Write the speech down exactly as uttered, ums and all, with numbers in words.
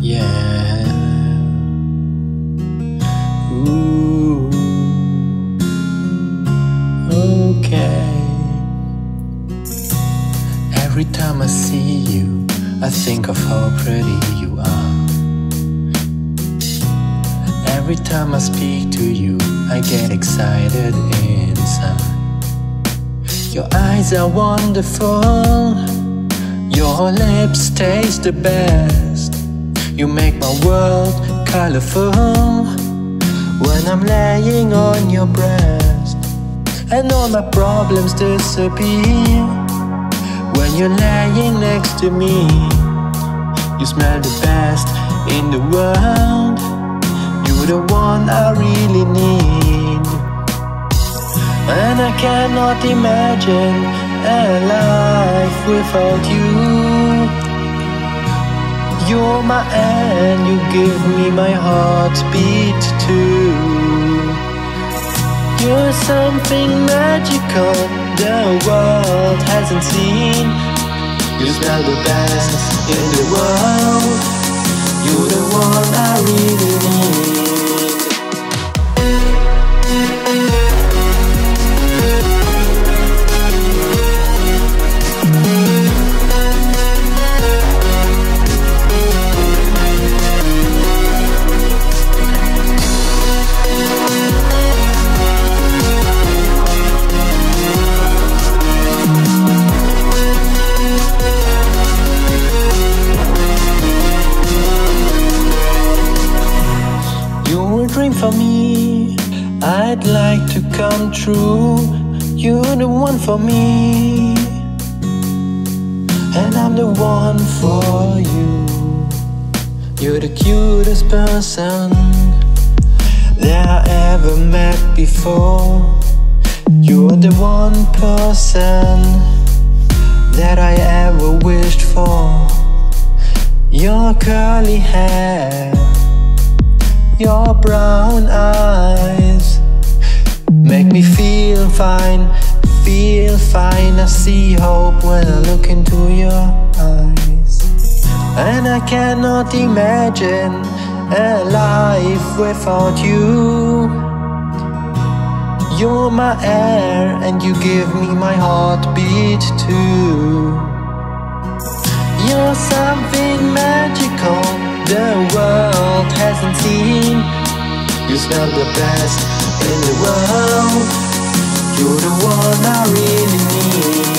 Yeah. Ooh. Okay. Every time I see you, I think of how pretty you are. Every time I speak to you, I get excited inside. Your eyes are wonderful. Your lips taste the best. You make my world colorful when I'm laying on your breast. And all my problems disappear when you're laying next to me. You smell the best in the world. You're the one I really need. And I cannot imagine a life without you. You're my end, you give me my heartbeat too. You're something magical the world hasn't seen. You smell the best in the world. You're the one I really need. For me, I'd like to come true. You're the one for me, and I'm the one for you. You're the cutest person that I ever met before. You're the one person that I ever wished for. Your curly hair, your brown eyes make me feel fine, feel fine. I see hope when I look into your eyes. And I cannot imagine a life without you. You're my air and you give me my heartbeat too. You're something magical the world hasn't seen. You smell the best in the world. You're the one I really need.